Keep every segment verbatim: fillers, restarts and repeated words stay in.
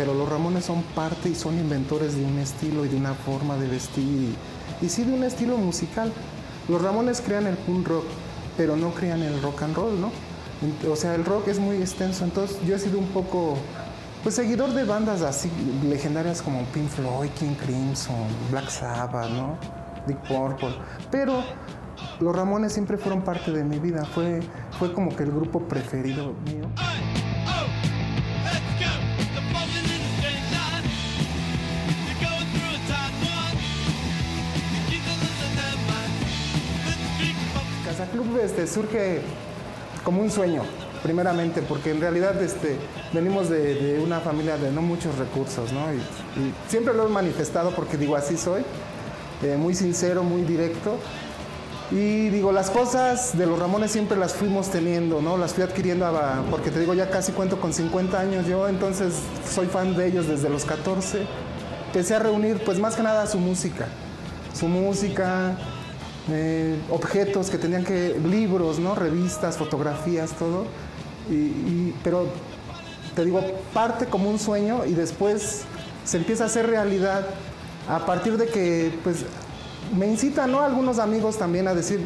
pero los Ramones son parte y son inventores de un estilo y de una forma de vestir y, y sí de un estilo musical. Los Ramones crean el punk rock, pero no crean el rock and roll, ¿no? O sea, el rock es muy extenso, entonces yo he sido un poco pues seguidor de bandas así legendarias como Pink Floyd, King Crimson, Black Sabbath, ¿no? Deep Purple, pero los Ramones siempre fueron parte de mi vida, fue, fue como que el grupo preferido mío. Club este, surge como un sueño, primeramente, porque en realidad este, venimos de, de una familia de no muchos recursos, ¿no? Y, y siempre lo he manifestado porque digo, así soy, eh, muy sincero, muy directo. Y digo, las cosas de los Ramones siempre las fuimos teniendo, ¿no? Las fui adquiriendo, a, porque te digo, ya casi cuento con cincuenta años yo, entonces soy fan de ellos desde los catorce. Empecé a reunir, pues más que nada, su música, su música... Eh, objetos que tenían que... libros, ¿no? Revistas, fotografías, todo. Y, y, pero, te digo, parte como un sueño y después se empieza a hacer realidad a partir de que, pues, me incitan, ¿no? Algunos amigos también a decir,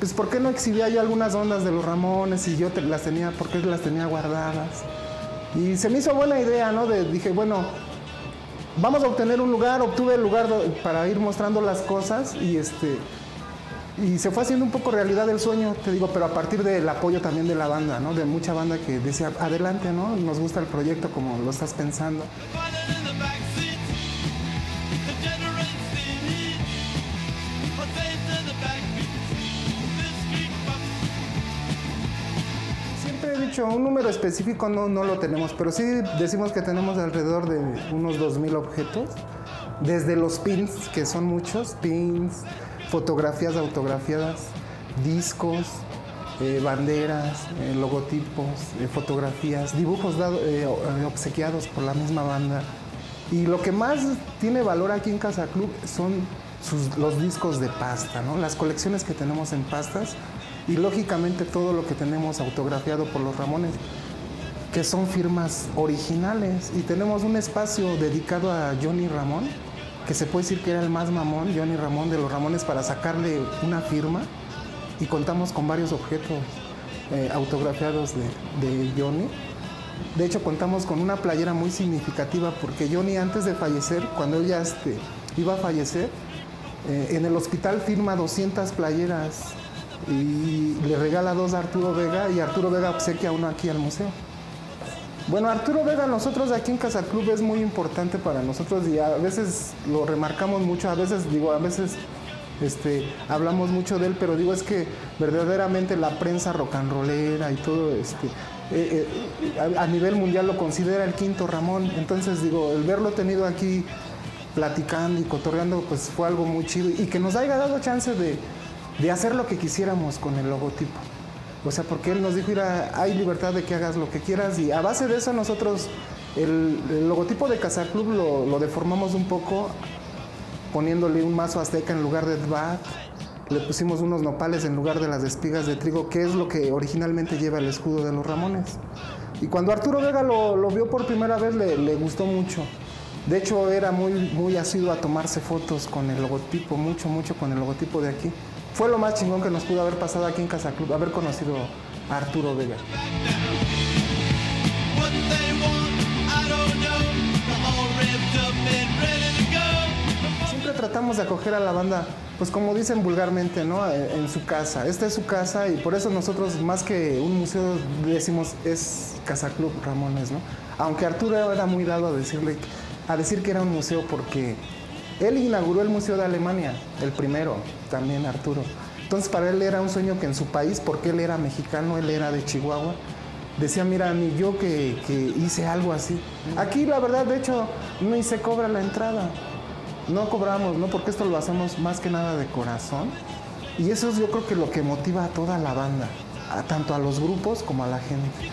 pues, ¿por qué no exhibía yo algunas ondas de los Ramones y yo te, las tenía, por qué las tenía guardadas? Y se me hizo buena idea, ¿no? De, dije, bueno... vamos a obtener un lugar, obtuve el lugar para ir mostrando las cosas y este... y se fue haciendo un poco realidad el sueño, te digo, pero a partir del apoyo también de la banda, ¿no? De mucha banda que decía, adelante, ¿no? Nos gusta el proyecto como lo estás pensando. Siempre he dicho, un número específico no, no lo tenemos, pero sí decimos que tenemos alrededor de unos dos mil objetos, desde los pins, que son muchos, pins... fotografías autografiadas, discos, eh, banderas, eh, logotipos, eh, fotografías, dibujos dado, eh, obsequiados por la misma banda. Y lo que más tiene valor aquí en Casa Club son sus, los discos de pasta, ¿no? Las colecciones que tenemos en pastas y lógicamente todo lo que tenemos autografiado por los Ramones, que son firmas originales. Y tenemos un espacio dedicado a Johnny Ramone, que se puede decir que era el más mamón, Johnny Ramone de los Ramones, para sacarle una firma, y contamos con varios objetos eh, autografiados de, de Johnny. De hecho, contamos con una playera muy significativa, porque Johnny antes de fallecer, cuando él ya este, iba a fallecer, eh, en el hospital firma doscientas playeras y le regala dos a Arturo Vega, y Arturo Vega obsequia uno aquí al museo. Bueno, Arturo Vega, nosotros aquí en Casa Club es muy importante para nosotros y a veces lo remarcamos mucho, a veces digo, a veces este, hablamos mucho de él, pero digo, es que verdaderamente la prensa rock and rollera y todo este, eh, eh, a, a nivel mundial lo considera el quinto Ramón, entonces digo, el verlo tenido aquí platicando y cotorreando, pues fue algo muy chido y que nos haya dado chance de, de hacer lo que quisiéramos con el logotipo. O sea, porque él nos dijo, mira, hay libertad de que hagas lo que quieras y a base de eso nosotros el, el logotipo de Casa Club lo, lo deformamos un poco poniéndole un mazo azteca en lugar de bat, le pusimos unos nopales en lugar de las espigas de trigo, que es lo que originalmente lleva el escudo de los Ramones. Y cuando Arturo Vega lo, lo vio por primera vez le, le gustó mucho. De hecho, era muy, muy asiduo a tomarse fotos con el logotipo, mucho, mucho con el logotipo de aquí. Fue lo más chingón que nos pudo haber pasado aquí en Casa Club, haber conocido a Arturo Vega. Siempre tratamos de acoger a la banda, pues como dicen vulgarmente, ¿no? En su casa. Esta es su casa y por eso nosotros, más que un museo, decimos es Casa Club Ramones, ¿no? Aunque Arturo era muy dado a decirle, a decir que era un museo porque... él inauguró el Museo de Alemania, el primero, también Arturo. Entonces para él era un sueño que en su país, porque él era mexicano, él era de Chihuahua, decía, mira, ni yo que, que hice algo así. Aquí la verdad, de hecho, ni se cobra la entrada. No cobramos, ¿no? Porque esto lo hacemos más que nada de corazón. Y eso es, yo creo que lo que motiva a toda la banda, a, tanto a los grupos como a la gente.